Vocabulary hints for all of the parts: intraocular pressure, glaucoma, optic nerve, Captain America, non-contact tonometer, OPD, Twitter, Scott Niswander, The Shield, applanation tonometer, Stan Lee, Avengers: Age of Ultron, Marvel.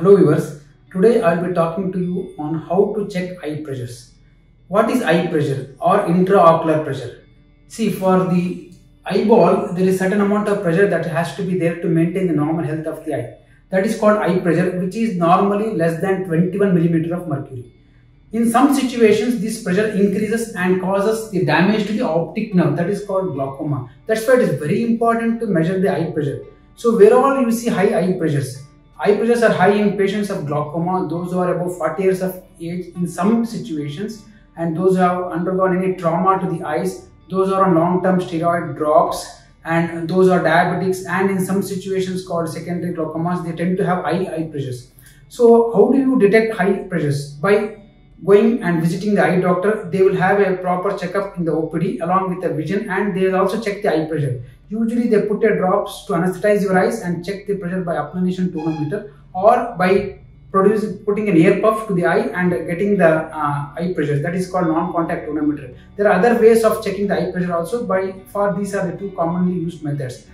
Hello viewers, today I will be talking to you on how to check eye pressures. What is eye pressure or intraocular pressure? See, for the eyeball there is certain amount of pressure that has to be there to maintain the normal health of the eye. That is called eye pressure, which is normally less than 21 millimeter of mercury. In some situations this pressure increases and causes the damage to the optic nerve, that is called glaucoma. That's why it is very important to measure the eye pressure. So wherever you see high eye pressures are high in patients of glaucoma, those who are above 40 years of age in some situations, and those who have undergone any trauma to the eyes, those who are on long-term steroid drops, and those who are diabetics, and in some situations called secondary glaucomas, they tend to have eye pressures. So how do you detect high pressures? By going and visiting the eye doctor. They will have a proper checkup in the OPD along with the vision, and they will also check the eye pressure. Usually they put a drops to anesthetize your eyes and check the pressure by applanation tonometer or by putting an air puff to the eye and getting the eye pressure. That is called non-contact tonometer. There are other ways of checking the eye pressure also, for these are the two commonly used methods.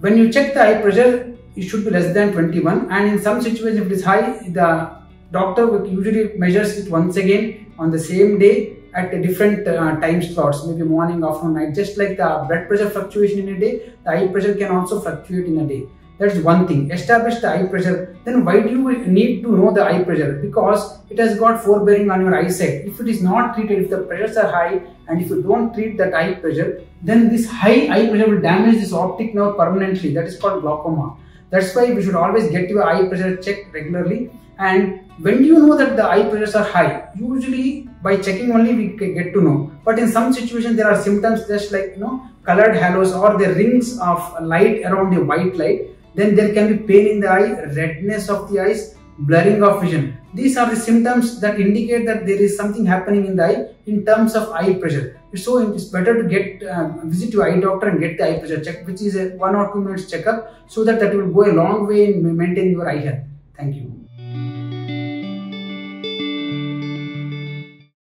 When you check the eye pressure, it should be less than 21, and in some situations if it is high, the doctor usually measures it once again on the same day at different time slots, maybe morning, afternoon, night. Just like the blood pressure fluctuation in a day, the eye pressure can also fluctuate in a day. That's one thing. Establish the eye pressure. Then why do you need to know the eye pressure? Because it has got forbearing on your eyesight. If it is not treated, if the pressures are high and if you don't treat that eye pressure, then this high eye pressure will damage this optic nerve permanently. That is called glaucoma. That's why we should always get your eye pressure checked regularly. And when you know that the eye pressures are high, usually by checking only we can get to know. But in some situations there are symptoms just like, colored halos or the rings of light around the white light. Then there can be pain in the eye, redness of the eyes, blurring of vision. These are the symptoms that indicate that there is something happening in the eye in terms of eye pressure. So it is better to visit your eye doctor and get the eye pressure check, which is a 1 or 2 minutes checkup, so that will go a long way in maintaining your eye health. Thank you.